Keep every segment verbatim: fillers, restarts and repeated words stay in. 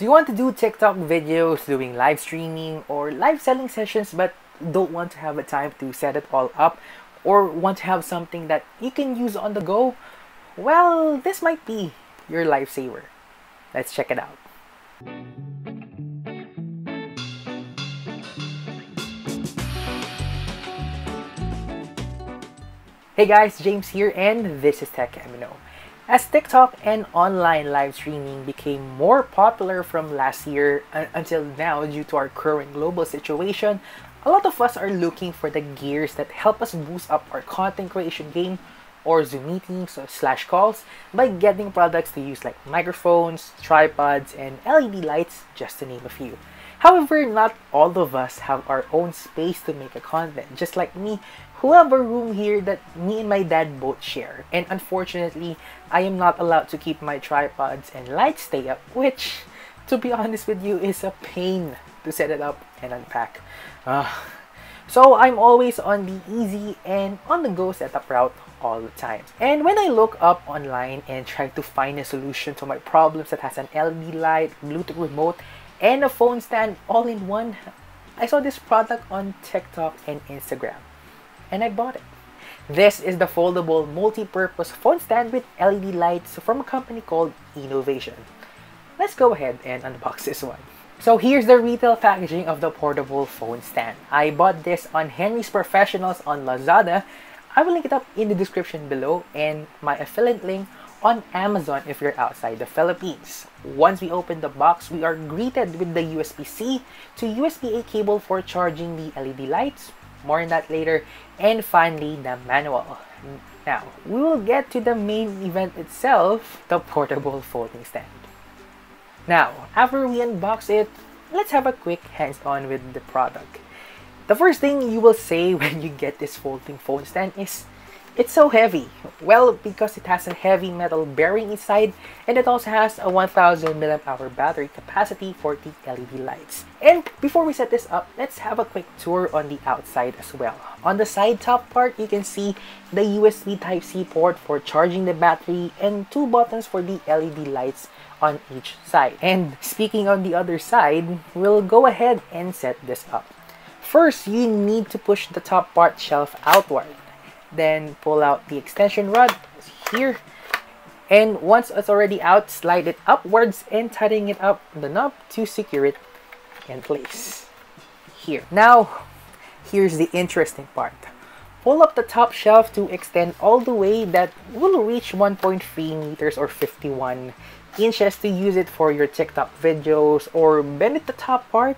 Do you want to do TikTok videos, doing live streaming or live selling sessions but don't want to have a time to set it all up, or want to have something that you can use on the go? Well, this might be your lifesaver. Let's check it out. Hey guys, James here and this is Tech M N O. As TikTok and online live streaming became more popular from last year until now due to our current global situation, a lot of us are looking for the gears that help us boost up our content creation game or Zoom meetings or slash calls by getting products to use like microphones, tripods, and L E D lights, just to name a few. However, not all of us have our own space to make a content. Just like me, who have a room here that me and my dad both share. And unfortunately, I am not allowed to keep my tripods and lights stay up, which, to be honest with you, is a pain to set it up and unpack. Uh, so I'm always on the easy and on-the-go setup route all the time. And when I look up online and try to find a solution to my problems that has an L E D light, Bluetooth remote, and a phone stand all in one, I saw this product on TikTok and Instagram, and I bought it. This is the foldable multi-purpose phone stand with L E D lights from a company called Enovation. Let's go ahead and unbox this one. So here's the retail packaging of the portable phone stand. I bought this on Henry's Professionals on Lazada. I will link it up in the description below and my affiliate link on Amazon if you're outside the Philippines. Once we open the box, we are greeted with the U S B C to U S B A cable for charging the L E D lights. More on that later. And finally, the manual. Now, we will get to the main event itself, the portable folding stand. Now, after we unbox it, let's have a quick hands-on with the product. The first thing you will say when you get this folding phone stand is, it's so heavy. Well, because it has a heavy metal bearing inside, and it also has a one thousand milliamp hour battery capacity for the L E D lights. And before we set this up, let's have a quick tour on the outside as well. On the side top part, you can see the U S B Type-C port for charging the battery and two buttons for the L E D lights on each side. And speaking on the other side, we'll go ahead and set this up. First, you need to push the top part shelf outward. Then pull out the extension rod here, and once it's already out, slide it upwards and tighten it up the knob to secure it in place here. Now here's the interesting part. Pull up the top shelf to extend all the way that will reach one point three meters or fifty-one inches to use it for your TikTok videos, or bend the top part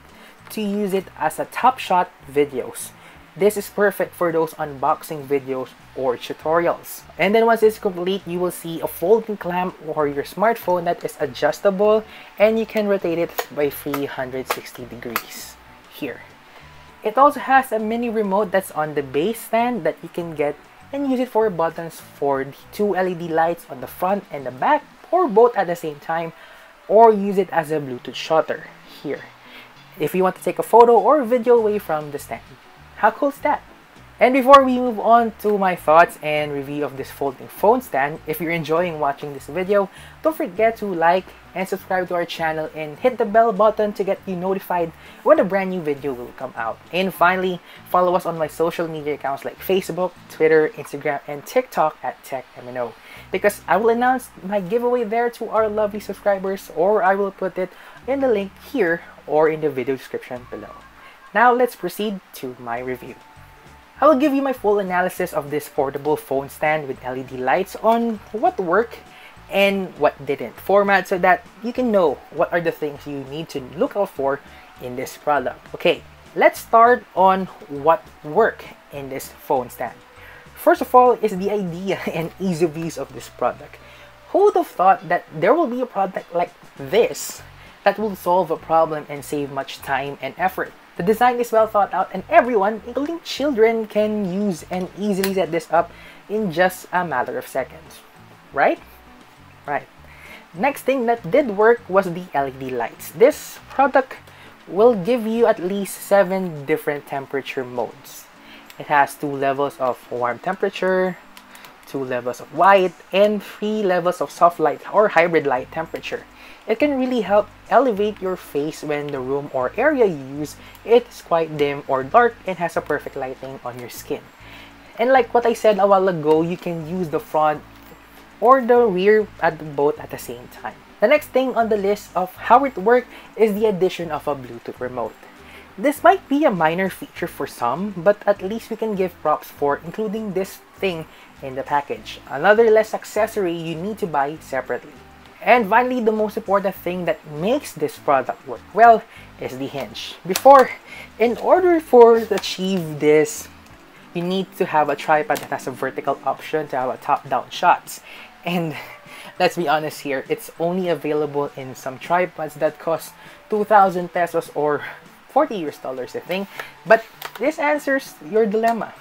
to use it as a top shot videos. This is perfect for those unboxing videos or tutorials. And then once it's complete, you will see a folding clamp or your smartphone that is adjustable, and you can rotate it by three hundred sixty degrees here. It also has a mini remote that's on the base stand that you can get and use it for buttons for the two L E D lights on the front and the back, or both at the same time, or use it as a Bluetooth shutter here if you want to take a photo or video away from the stand. How cool is that? And before we move on to my thoughts and review of this folding phone stand, if you're enjoying watching this video, don't forget to like and subscribe to our channel and hit the bell button to get you notified when a brand new video will come out. And finally, follow us on my social media accounts like Facebook, Twitter, Instagram, and TikTok at Tech M N O, because I will announce my giveaway there to our lovely subscribers, or I will put it in the link here or in the video description below. Now let's proceed to my review. I will give you my full analysis of this portable phone stand with L E D lights on what worked and what didn't. Format so that you can know what are the things you need to look out for in this product. Okay, let's start on what worked in this phone stand. First of all is the idea and ease of use of this product. Who would have thought that there will be a product like this that will solve a problem and save much time and effort? The design is well thought out, and everyone, including children, can use and easily set this up in just a matter of seconds. Right? Right. Next thing that did work was the L E D lights. This product will give you at least seven different temperature modes. It has two levels of warm temperature, two levels of white, and three levels of soft light or hybrid light temperature. It can really help elevate your face when the room or area you use is quite dim or dark and has a perfect lighting on your skin. And like what I said a while ago, you can use the front or the rear at both at the same time. The next thing on the list of how it works is the addition of a Bluetooth remote. This might be a minor feature for some, but at least we can give props for including this thing in the package. Another less accessory you need to buy separately. And finally, the most important thing that makes this product work well is the hinge. Before, in order for to achieve this, you need to have a tripod that has a vertical option to have a top-down shots. And let's be honest here, it's only available in some tripods that cost two thousand pesos or forty U S dollars, I think. But this answers your dilemma.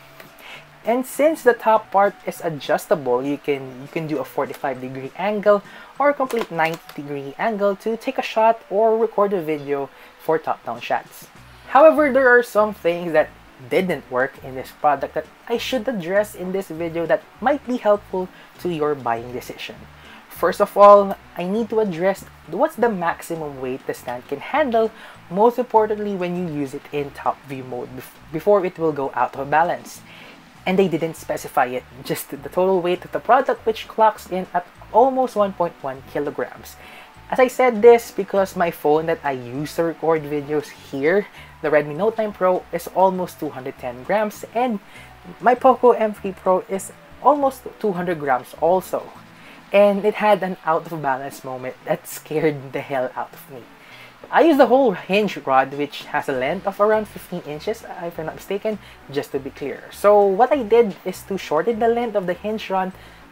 And since the top part is adjustable, you can you can do a forty-five degree angle or a complete ninety degree angle to take a shot or record a video for top-down shots. However, there are some things that didn't work in this product that I should address in this video that might be helpful to your buying decision. First of all, I need to address what's the maximum weight the stand can handle, most importantly when you use it in top view mode before it will go out of balance. And they didn't specify it, just the total weight of the product, which clocks in at almost one point one kilograms. As I said this because my phone that I use to record videos here, the Redmi Note ten Pro, is almost two hundred ten grams, and my POCO M three Pro is almost two hundred grams also. And it had an out of balance moment that scared the hell out of me. I used the whole hinge rod, which has a length of around fifteen inches, if I'm not mistaken, just to be clear. So what I did is to shorten the length of the hinge rod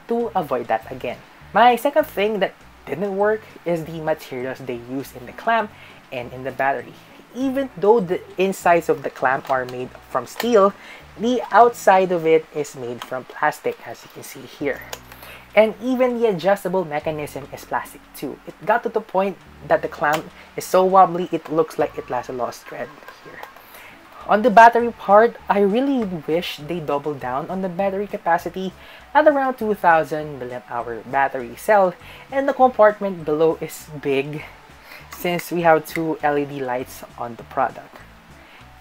to avoid that again. My second thing that didn't work is the materials they use in the clamp and in the battery. Even though the insides of the clamp are made from steel, the outside of it is made from plastic, as you can see here. And even the adjustable mechanism is plastic too. It got to the point that the clamp is so wobbly it looks like it has a lost thread here. On the battery part, I really wish they doubled down on the battery capacity at around two thousand milliamp hour battery cell, and the compartment below is big since we have two L E D lights on the product.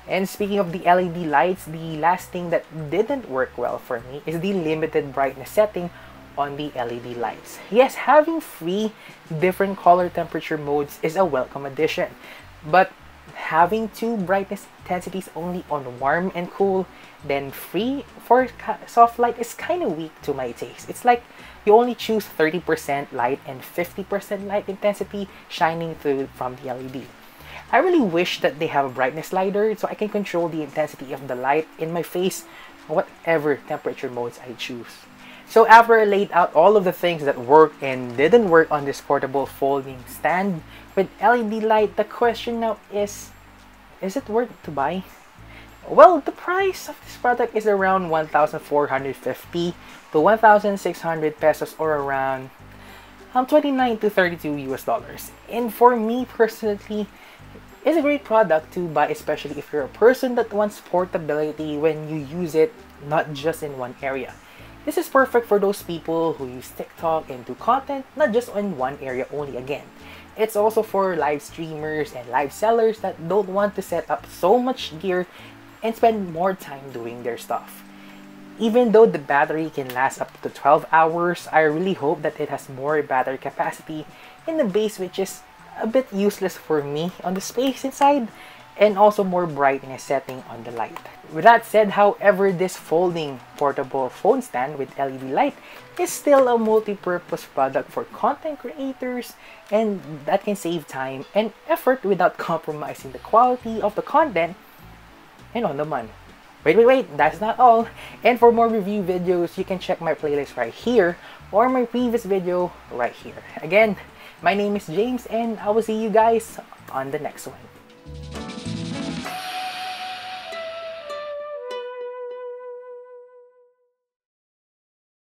And speaking of the L E D lights, the last thing that didn't work well for me is the limited brightness setting on the L E D lights. Yes, having three different color temperature modes is a welcome addition, but having two brightness intensities only on warm and cool, then free for soft light is kind of weak to my taste. It's like you only choose thirty percent light and fifty percent light intensity shining through from the L E D. I really wish that they have a brightness slider so I can control the intensity of the light in my face, whatever temperature modes I choose. So after I laid out all of the things that worked and didn't work on this portable folding stand with L E D light, the question now is, is it worth it to buy? Well, the price of this product is around one thousand four hundred fifty to one thousand six hundred pesos or around um, twenty-nine to thirty-two U S dollars. And for me personally, it's a great product to buy, especially if you're a person that wants portability when you use it not just in one area. This is perfect for those people who use TikTok and do content not just in one area only again. It's also for live streamers and live sellers that don't want to set up so much gear and spend more time doing their stuff. Even though the battery can last up to twelve hours, I really hope that it has more battery capacity in the base, which is a bit useless for me on the space inside, and also more brightness setting on the light. With that said, however, this folding portable phone stand with L E D light is still a multi-purpose product for content creators, and that can save time and effort without compromising the quality of the content and on the money. Wait, wait, wait, that's not all. And for more review videos, you can check my playlist right here or my previous video right here. Again, my name is James, and I will see you guys on the next one.